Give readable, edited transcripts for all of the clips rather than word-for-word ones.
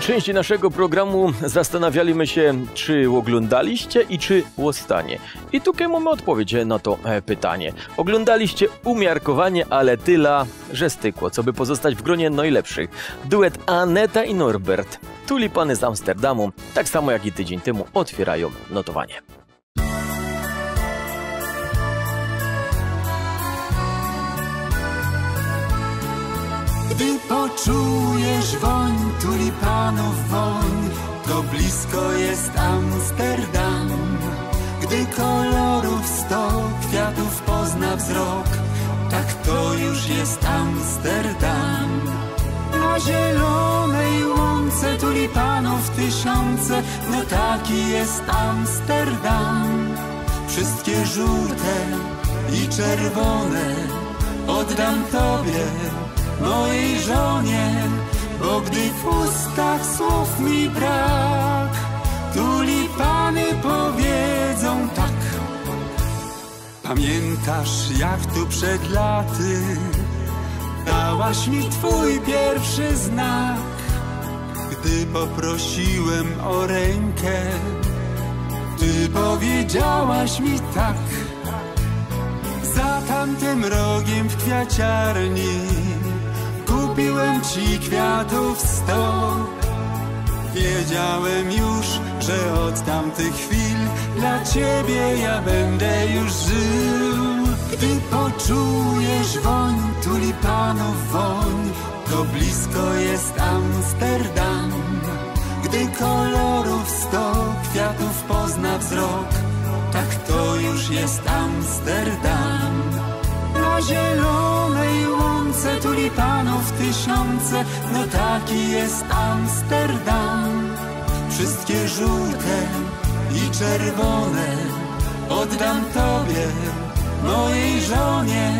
drugiej części naszego programu zastanawialiśmy się, czy oglądaliście i czy łostanie. I tutaj mamy odpowiedź na to pytanie. Oglądaliście umiarkowanie, ale tyle, że stykło, co by pozostać w gronie najlepszych. Duet Aneta i Norbert, tulipany z Amsterdamu, tak samo jak i tydzień temu, otwierają notowanie. Gdy poczujesz woń tulipanów woń, to blisko jest Amsterdam. Gdy kolorów sto kwiatów pozna wzrok, tak to już jest Amsterdam. Na zielonej łące tulipanów tysiące, no taki jest Amsterdam. Wszystkie żółte i czerwone oddam tobie, mojej żonie, bo gdy w ustach słów mi brak, tulipany powiedzą tak. Pamiętasz, jak tu przed laty dałaś mi twój pierwszy znak? Gdy poprosiłem o rękę, ty powiedziałaś mi tak. Za tamtym rogiem w kwiaciarni kupiłem ci kwiatów 100. Wiedziałem już, że od tamtych chwil dla ciebie ja będę już żył. Gdy poczujesz woń tulipanów woń, to blisko jest Amsterdam. Gdy kolorów 100 kwiatów pozna wzrok, tak to już jest Amsterdam. Na zielonej łące tulipanów tysiące, no taki jest Amsterdam. Wszystkie żółte i czerwone oddam tobie, mojej żonie,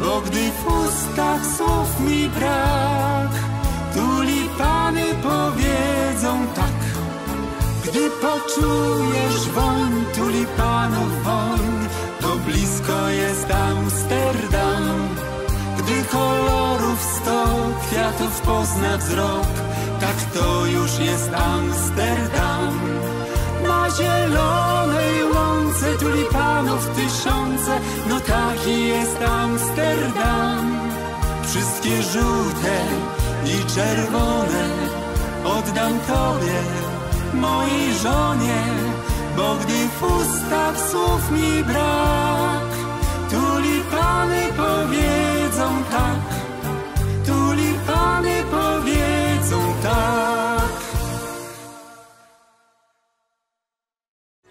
bo gdy w ustach słów mi brak, tulipany powiedzą tak. Gdy poczujesz woń tulipanów woń, to blisko jest Amsterdam. Gdy kolorów 100 kwiatów pozna wzrok, tak to już jest Amsterdam. Na zielonej łące tulipanów tysiące, no taki jest Amsterdam. Wszystkie żółte i czerwone oddam tobie, mojej żonie, bo gdy w ustach słów mi brak, tulipany powiedzą tak, tulipany powiedzą tak.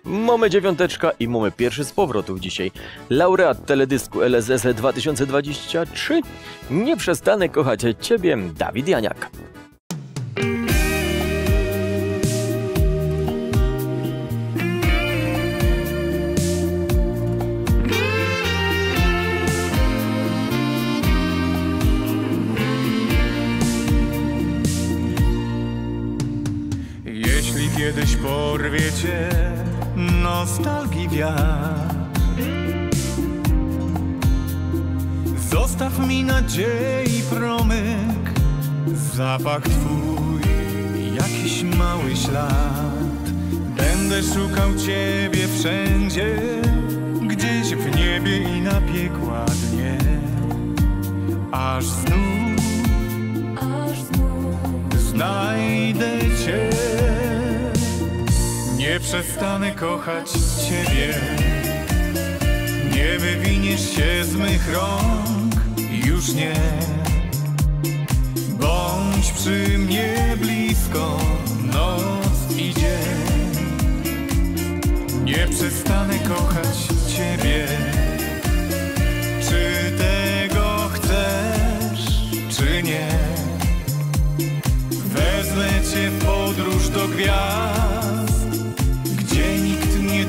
Mamy dziewiąteczka i mamy pierwszy z powrotów dzisiaj. Laureat teledysku LSS 2023 Nie przestanę kochać ciebie, Dawid Janiak. Kiedyś porwie cię nostalgii wiatr, zostaw mi nadziei promyk, zapach twój, jakiś mały ślad. Będę szukał ciebie wszędzie, gdzieś w niebie i na piekła dnie, aż znów znajdę cię. Nie przestanę kochać ciebie, nie wywiniesz się z mych rąk, już nie. Bądź przy mnie blisko, noc i dzień. Nie przestanę kochać ciebie, czy tego chcesz, czy nie. Wezmę cię w podróż do gwiazd,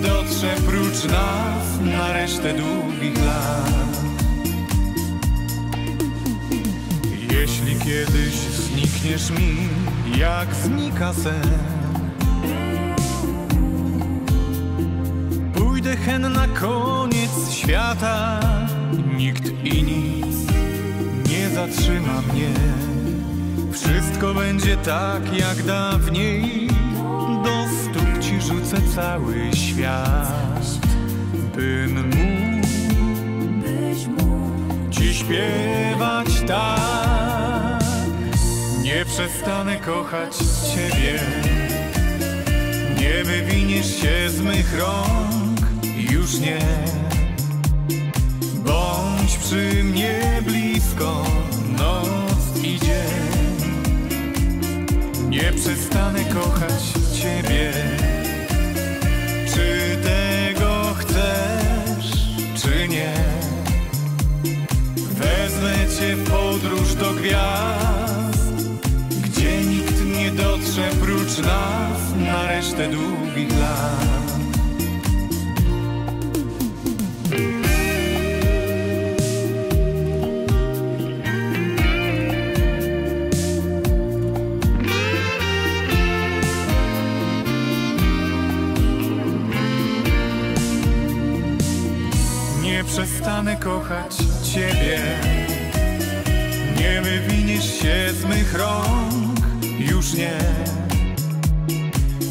dotrze prócz nas na resztę długich lat. Jeśli kiedyś znikniesz mi, jak znika sen, pójdę hen na koniec świata. Nikt i nic nie zatrzyma mnie, Wszystko będzie tak jak dawniej. Do stóp ci rzucę cały świat, bym mógł ci śpiewać tak. Nie przestanę kochać ciebie, nie wywiniesz się z mych rąk. Już nie. Bądź przy mnie blisko, noc i dzień. Nie przestanę kochać ciebie. Czy tego chcesz, czy nie? Wezmę cię w podróż do gwiazd, gdzie nikt nie dotrze prócz nas na resztę długich lat. Nie przestanę kochać ciebie, nie wywiniesz się z mych rąk. Już nie.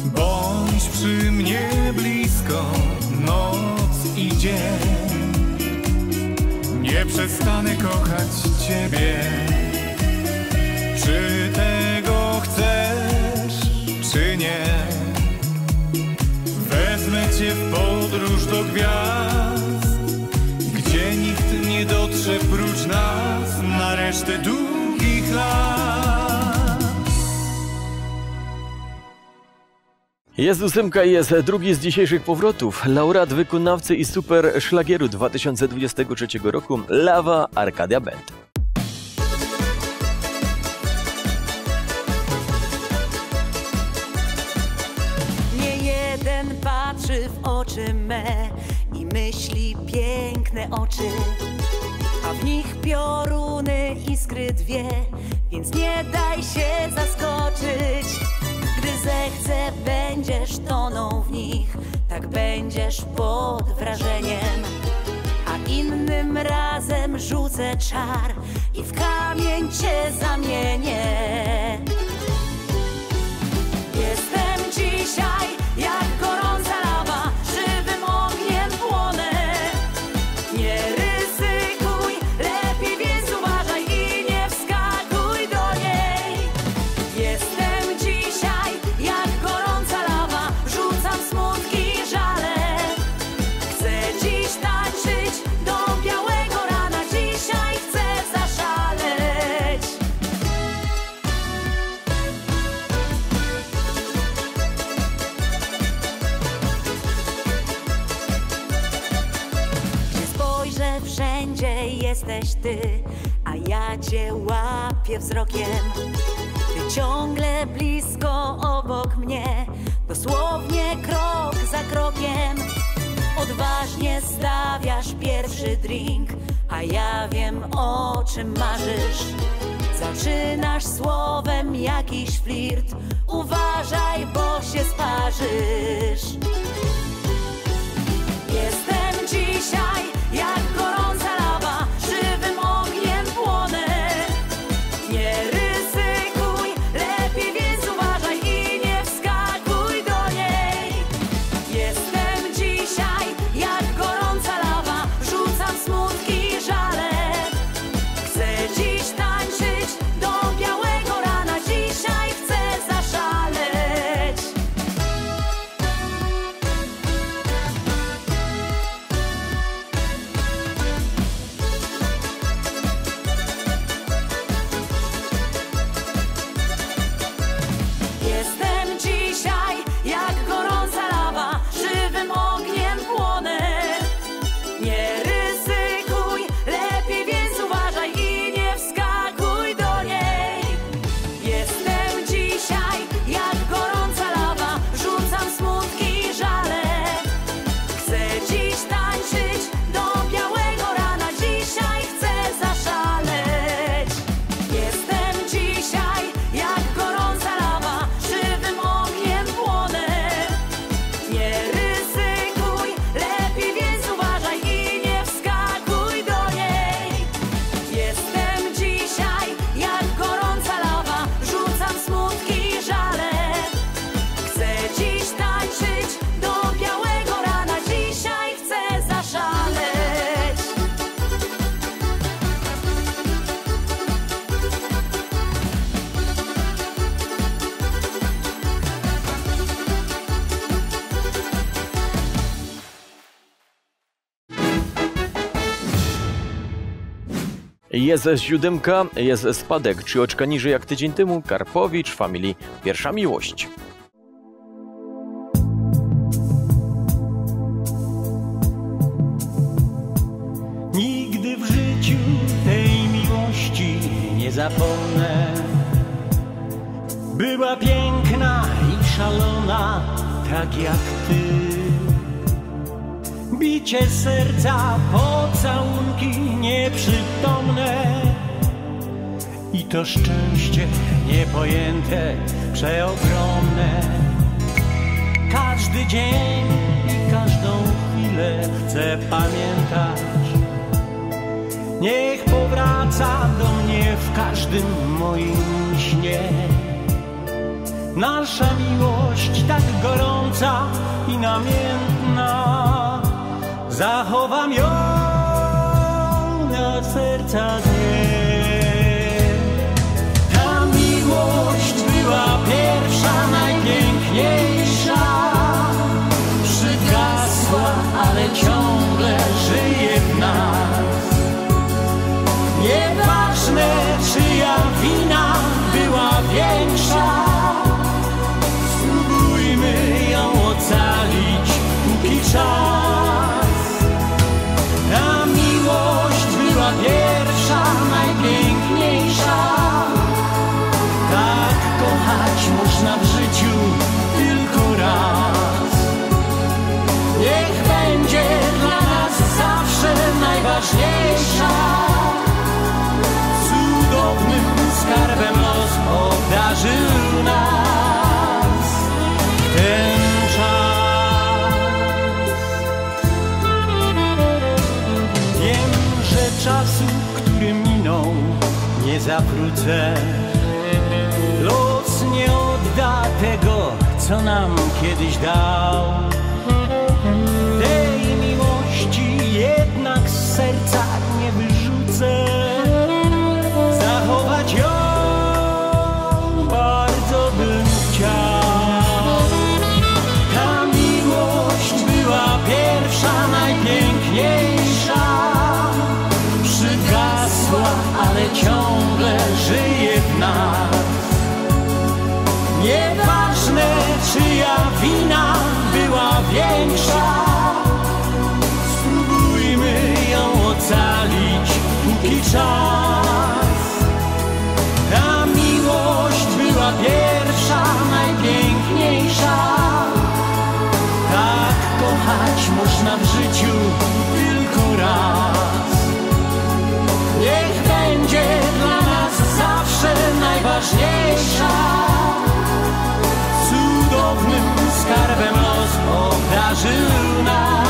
Bądź przy mnie blisko, noc i dzień. Nie przestanę kochać ciebie. Czy tego chcesz, czy nie? Wezmę cię w podróż do gwiazd, gdzie nikt nie dotrze prócz nas na resztę długich lat. Jest ósemka i jest drugi z dzisiejszych powrotów. Laureat wykonawcy i super szlagieru 2023 roku Lawa Arkadia Bent. Nie jeden patrzy w oczy me i myśli piękne oczy, a w nich pioruny iskry dwie, więc nie daj się zaskoczyć. Gdy zechce, będziesz tonął w nich, tak będziesz pod wrażeniem. A innym razem rzucę czar i w kamień cię zamienię. Jestem dzisiaj jak gorąca lawa, żywym ogniem płonę. Nie ryzykuj, lepiej więc uważaj i nie wskakuj do niej. Jestem dzisiaj jak gorąca lawa, rzucam smutki i żale. Chcę dziś tańczyć do białego rana, dzisiaj chcę zaszaleć. Wszędzie jesteś ty, a ja cię łapię wzrokiem. Ty ciągle blisko obok mnie, dosłownie krok za krokiem. Odważnie stawiasz pierwszy drink, a ja wiem, o czym marzysz. Zaczynasz słowem jakiś flirt, uważaj, bo się sparzysz. Jestem dzisiaj jak gorąca lawa, żywym ogniem płonę. Nie ryzykuj, lepiej więc uważaj i nie wskakuj do niej. Jestem dzisiaj jak gorąca lawa, rzucam smutki i żale. Chcę dziś tańczyć do białego rana, dzisiaj chcę zaszaleć. Jest siódemka, jest spadek, 3 oczka niżej jak tydzień temu. Karpowicz, Family, Pierwsza miłość. Nigdy w życiu tej miłości nie zapomnę. Była piękna i szalona, tak jak ty. Bicie serca, pocałunki nieprzytomne i to szczęście niepojęte, przeogromne. Każdy dzień i każdą chwilę chcę pamiętać. Niech powraca do mnie w każdym moim śnie. Nasza miłość tak gorąca i namiętna, zachowam ją na serca dnie. Ta miłość była pierwsza, najpiękniejsza. Przygasła, ale ciągle żyje w nas. Nieważne czyja wina była większa, spróbujmy ją ocalić póki czas. Ta miłość była pierwsza, najpiękniejsza. Tak kochać można w życiu tylko raz. Niech będzie dla nas zawsze najważniejsza. Cudownym skarbem los obdarzył nas ten czas. Czasu, który minął, nie zawrócę. Los nie odda tego, co nam kiedyś dał. Tej miłości jednak z serca nie wyrzucę. Zachować ją bardzo bym chciał. Ta miłość była pierwsza, najpiękniejsza. Ale ciągle żyje w nas. Nieważne czyja wina była większa, spróbujmy ją ocalić póki czas. Ta miłość była pierwsza, najpiękniejsza. Tak kochać można w życiu tylko raz. Niech będzie dla nas zawsze najważniejsza. Cudownym skarbem los obdarzył nas.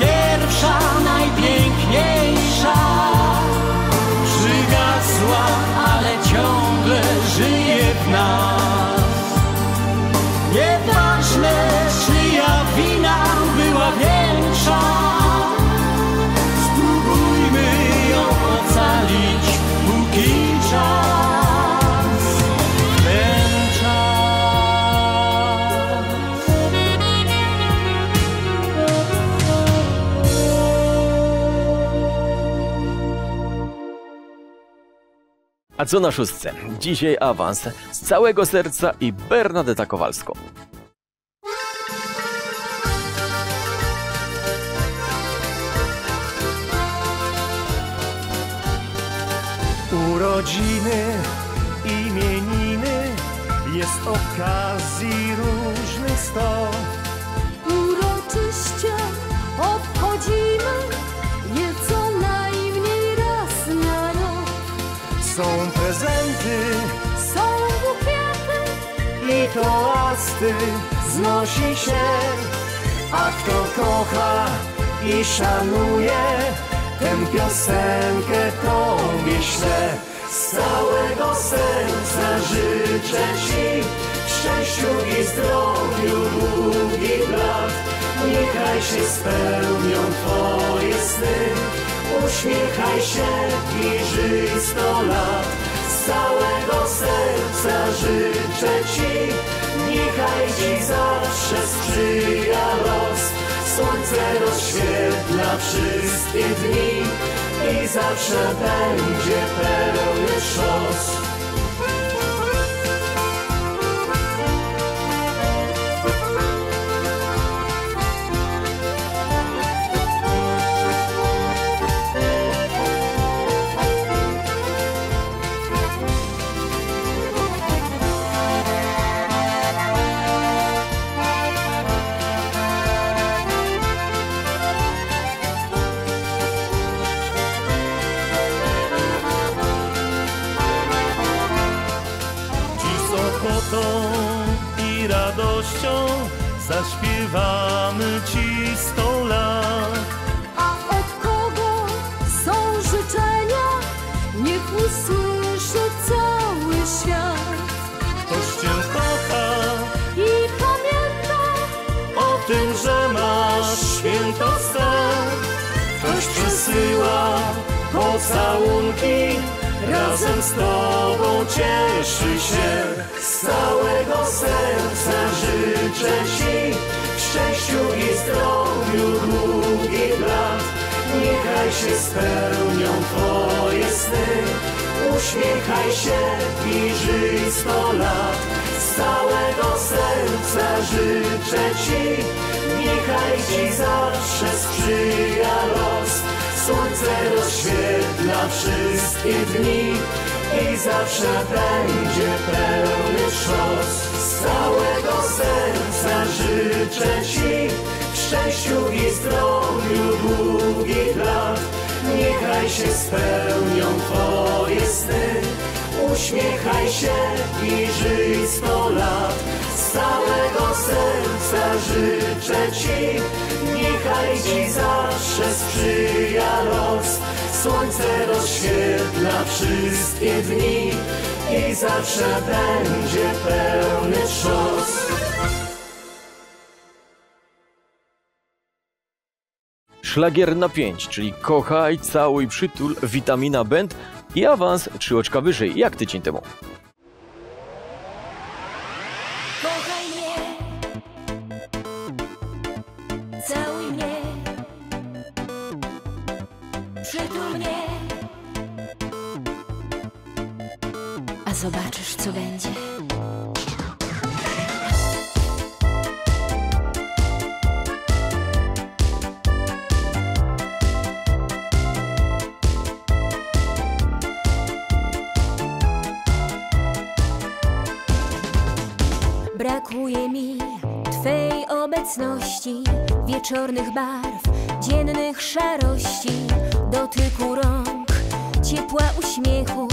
Pierwsza, najpiękniejsza. Przygasła, ale ciągle żyje w nas. Nieważne czyja wina była większa, spróbujmy ją ocalić póki czas. Ten czas. A co na szóstce? Dzisiaj awans z całego serca i Bernadeta Kowalską. Urodziny, imieniny, jest okazji różnych sto. Uroczyście obchodzimy je co najmniej raz na rok. Są prezenty, są bukiety i toasty znosi się. A kto kocha i szanuje, tę piosenkę tobie ślę z całego całego serca życzę Ci w szczęściu i zdrowiu długich lat. Niechaj się spełnią Twoje sny, uśmiechaj się i żyj 100 lat. Z całego serca życzę Ci, niechaj Ci zawsze sprzyja los. Słońce rozświetla wszystkie dni i zawsze będzie pełny szos. I radością zaśpiewamy Ci 100 lat. A od kogo są życzenia, niech usłyszy cały świat. Ktoś Cię kocha i pamięta o tym, że masz święto sen. Ktoś przesyła pocałunki, razem z Tobą cieszy się. Z całego serca życzę Ci w szczęściu i zdrowiu długich lat. Niechaj się spełnią Twoje sny, uśmiechaj się i żyj 100 lat. Z całego serca życzę Ci, niechaj Ci zawsze sprzyja los. Słońce rozświetla wszystkie dni i zawsze będzie pełny szos. Z całego serca życzę Ci w szczęściu i zdrowiu długich lat. Niechaj się spełnią Twoje sny, uśmiechaj się i żyj 100 lat. Z całego serca życzę Ci, niechaj Ci zawsze sprzyja los. Słońce rozświetla wszystkie dni i zawsze będzie pełny szos. Szlagier na 5, czyli kochaj, całuj, przytul, witamina Bent i awans 3 oczka wyżej, jak tydzień temu. Zobaczysz, co będzie. Brakuje mi Twej obecności, wieczornych barw, dziennych szarości, dotyku rąk, ciepła uśmiechu,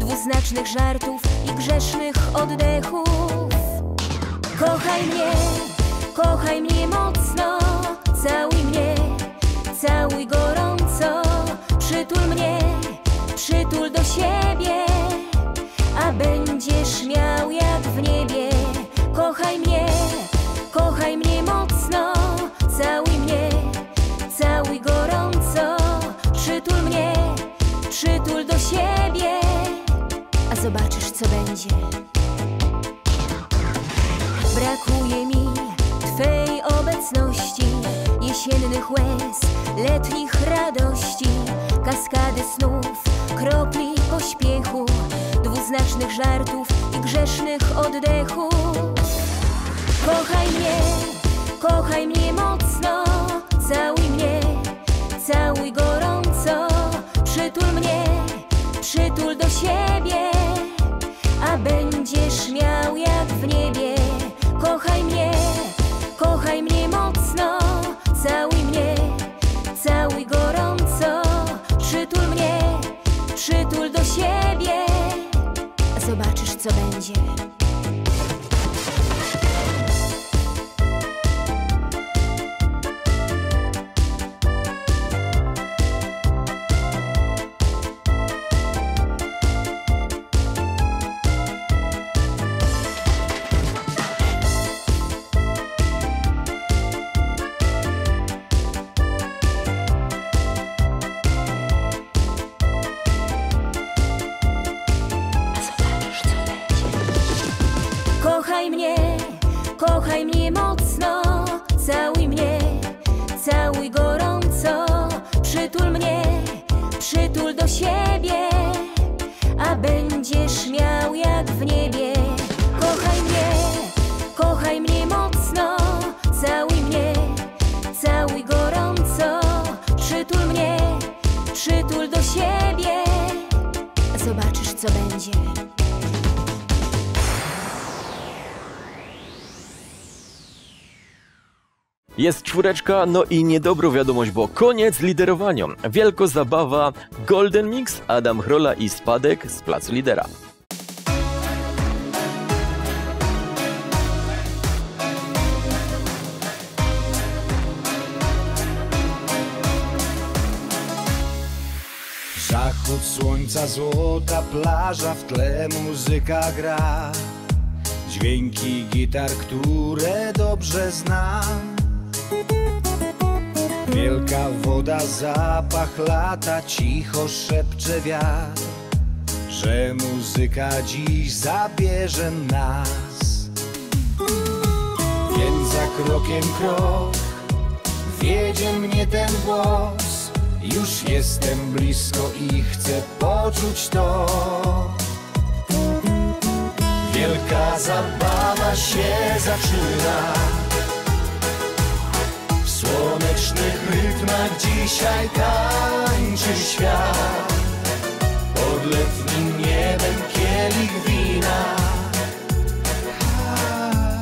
dwuznacznych żartów i grzesznych oddechów. Kochaj mnie mocno, całuj mnie, całuj gorąco, przytul mnie, przytul do siebie, a będziesz miał jak w niebie. Kochaj mnie mocno, całuj mnie, całuj gorąco, przytul mnie, przytul do siebie. Zobaczysz, co będzie. Brakuje mi Twej obecności, jesiennych łez, letnich radości, kaskady snów, kropli pośpiechu, dwuznacznych żartów i grzesznych oddechów. Kochaj mnie mocno, całuj mnie, całuj gorąco, przytul mnie, przytul do siebie, a będziesz miał jak w niebie. Kochaj mnie mocno, całuj mnie, całuj gorąco, przytul mnie, przytul do siebie, a zobaczysz, co będzie. Kochaj mnie mocno, całuj mnie, całuj gorąco. Przytul mnie, przytul do siebie, a będziesz miał jak w niebie. Kochaj mnie mocno, całuj mnie, całuj gorąco. Przytul mnie, przytul do siebie, zobaczysz co będzie. Jest czwóreczka, no i niedobra wiadomość, bo koniec liderowaniom. Wielka zabawa Golden Mix, Adam Hrola i spadek z placu lidera. Zachód słońca, złota plaża, w tle muzyka gra. Dźwięki gitar, które dobrze znam. Wielka woda, zapach lata, cicho szepcze wiatr, że muzyka dziś zabierze nas. Więc za krokiem krok wiedzie mnie ten głos. Już jestem blisko i chcę poczuć to. Wielka zabawa się zaczyna. W słonecznych rytmach dzisiaj tańczy świat. Pod letnim niebem kielich wina.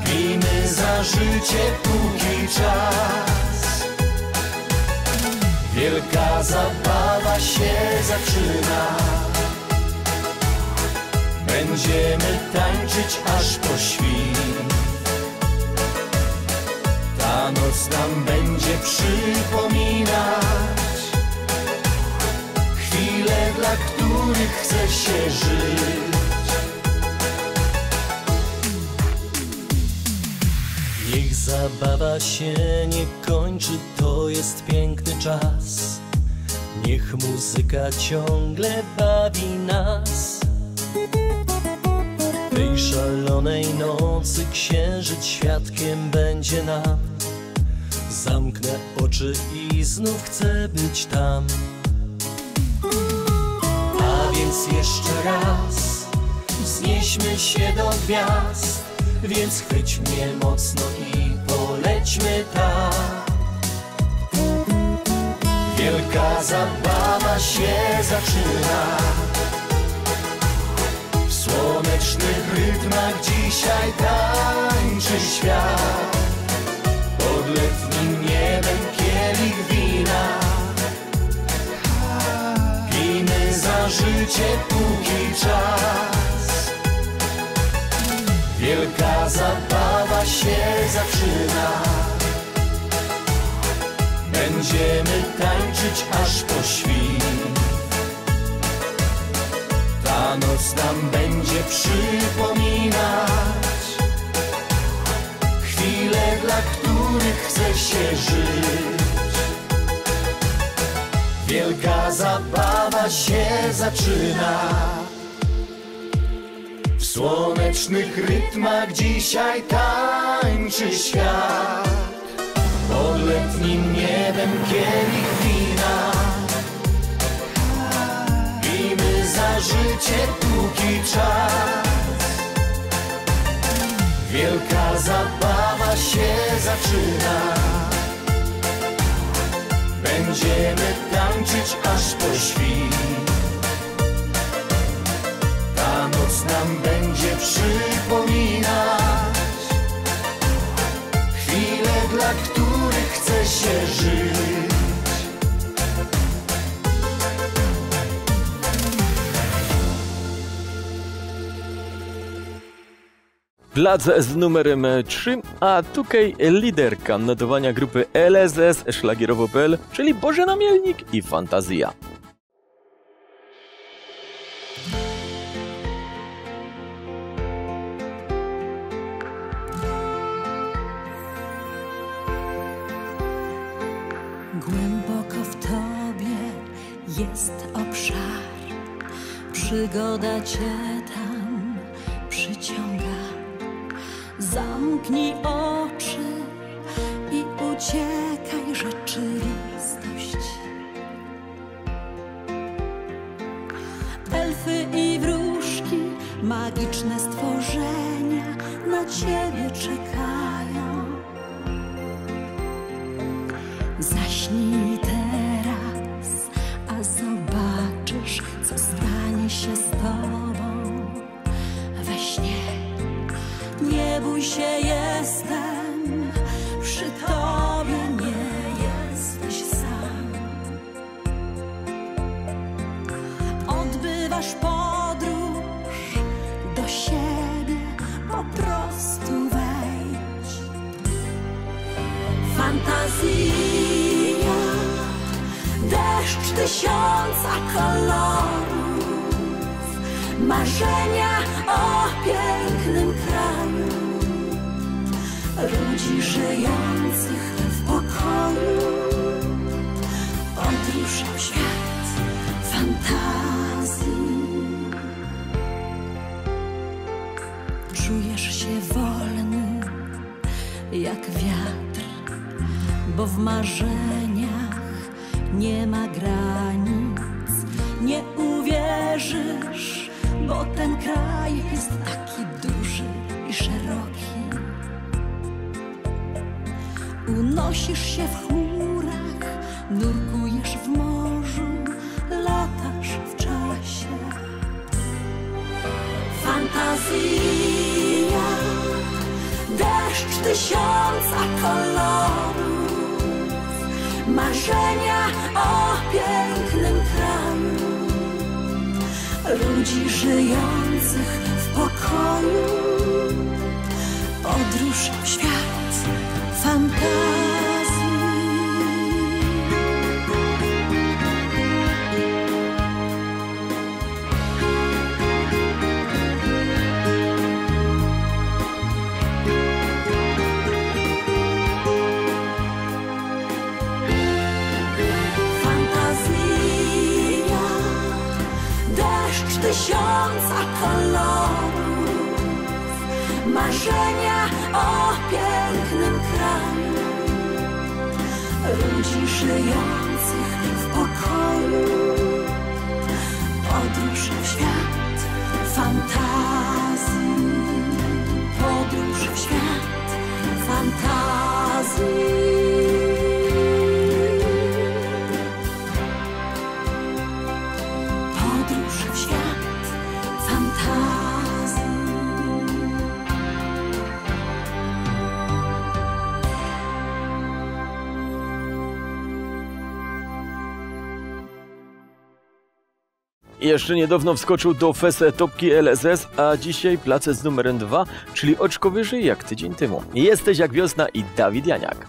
Pijmy za życie póki czas. Wielka zabawa się zaczyna. Będziemy tańczyć aż po świt. Ta noc nam będzie przypominać chwile, dla których chce się żyć. Niech zabawa się nie kończy, to jest piękny czas. Niech muzyka ciągle bawi nas. Tej szalonej nocy księżyc świadkiem będzie nam. Zamknę oczy i znów chcę być tam. A więc jeszcze raz wznieśmy się do gwiazd. Więc chwyć mnie mocno i polećmy tam. Wielka zabawa się zaczyna. W słonecznych rytmach dzisiaj tańczy świat. Pod letnim niebem kielich wina. Pijmy za życie póki czas. Wielka zabawa się zaczyna. Będziemy tańczyć aż po świt. Ta noc nam będzie przypominać chwile, dla których chce się żyć. Wielka zabawa się zaczyna. W słonecznych rytmach dzisiaj tańczy świat. Pod letnim niebem kielich wina. Pijmy za życie póki czas. Wielka zabawa się zaczyna. Będziemy tańczyć aż po świt. Ta noc nam będzie przypominać chwile, dla których chce się żyć. Plac z numerem 3, a tutaj liderka notowania grupy LSS, szlagierowo.pl, czyli Bożena Miernik i Fantazja. Głęboko w tobie jest obszar, przygoda cię tam przyciąga. Sam zamknij oczy i uciekaj rzeczywistość. Elfy i wróżki, magiczne stworzenia na ciebie czekają. Zaśnij teraz, a zobaczysz, co stanie się z tobą we śnie. Nie bój się, jestem przy tobie, nie jesteś sam. Odbywasz podróż do siebie, po prostu wejdź. Fantazja, deszcz tysiąca kolorów, marzenia o pięknym kraju, ludzi żyjących w pokoju. Podróż w świat fantazji. Czujesz się wolny jak wiatr, bo w marzeniach nie ma granic. Nie uwierzysz, bo ten kraj jest taki duży i szeroki. Unosisz się w chmurach, nurkujesz w morzu, latasz w czasie. Fantazja, deszcz tysiąca kolorów, marzenia o pięknym kraju, ludzi żyjących w pokoju. Podróż w świat fantazji. Fantazja, deszcz tysiąca kolorów, marzenia o pięknym kraju, ludzi żyjących w pokoju. Podróż w świat fantazji. Podróż w świat fantazji. Podróż w świat fantazji. Jeszcze niedawno wskoczył do Fese Topki LSS, a dzisiaj place z numerem 2, czyli oczko wyżej jak tydzień temu. Jesteś jak wiosna i Dawid Janiak.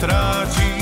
Traci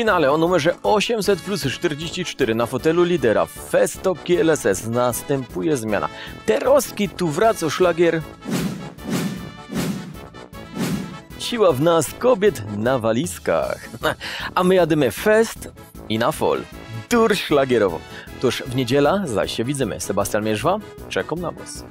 finale o numerze 800 plus 44 na fotelu lidera festopki LSS następuje zmiana. Teroski tu wraca szlagier. Siła w nas kobiet na walizkach. A my jadymy fest i na fol. Tur szlagierowo. Tuż w niedzielę zaś się widzimy. Sebastian Mierzwa, czekam na was.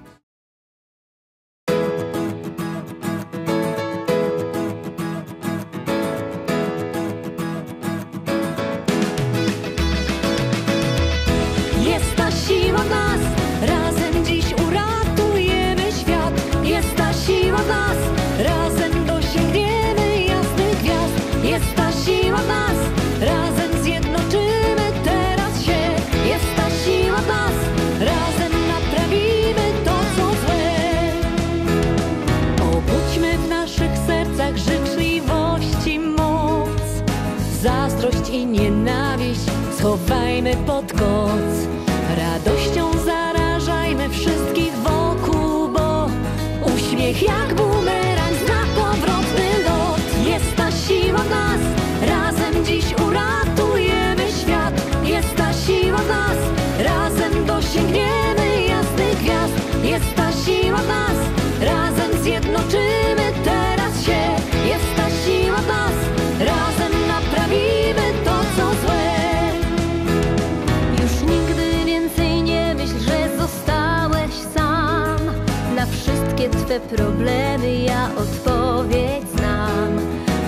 I nienawiść schowajmy pod koc. Radością zarażajmy wszystkich wokół, bo uśmiech jak bumerang zna powrotny lot. Jest ta siła w nas, razem dziś uratujemy świat. Jest ta siła w nas, razem dosięgniemy jasnych gwiazd. Jest ta siła w nas, razem zjednoczymy teraz się. Jest ta siła w nas, razem naprawimy Twe problemy, ja odpowiedź znam.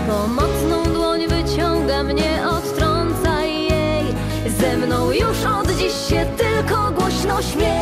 Pomocną dłoń wyciągam, nie odtrącaj jej. Ze mną już od dziś się tylko głośno śmiej.